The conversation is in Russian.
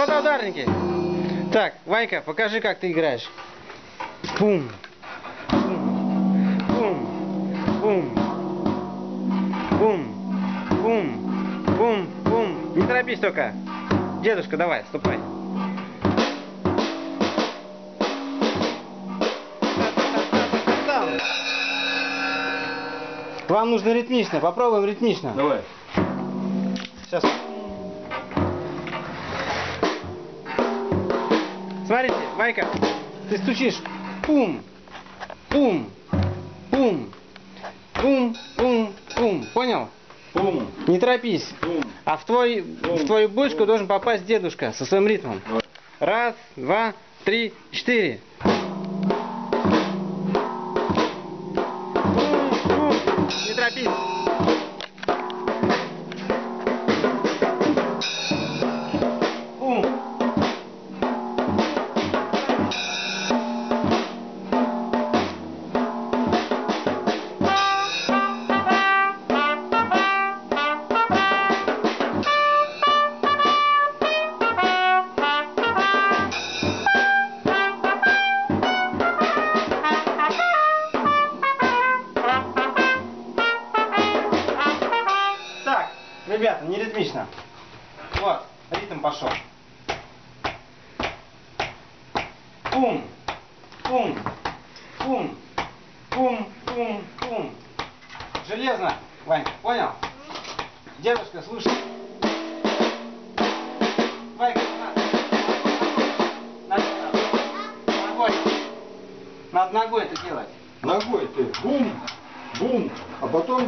вода ударники. Так, Ванька, покажи, как ты играешь. Пум. Пум. Пум. Пум. Пум. Пум. Пум. Не торопись только. Дедушка, давай, ступай. Вам нужно ритмично. Попробуем ритмично. Давай. Сейчас. Смотрите, Ванька, ты стучишь. Пум. Пум. Пум. Пум. Пум. Пум. Понял? Пум. Не торопись. Пум. А в твою бочку должен попасть дедушка со своим ритмом. Давай. Раз, два, три, четыре. Ребята, не ритмично. Вот, ритм пошел. Пум, пум, пум, пум, пум, пум. Железно, Ванька, понял? Дедушка, слушай. Ванька, ногой. Надо ногой это делать. Ногой ты. Бум, бум, а потом...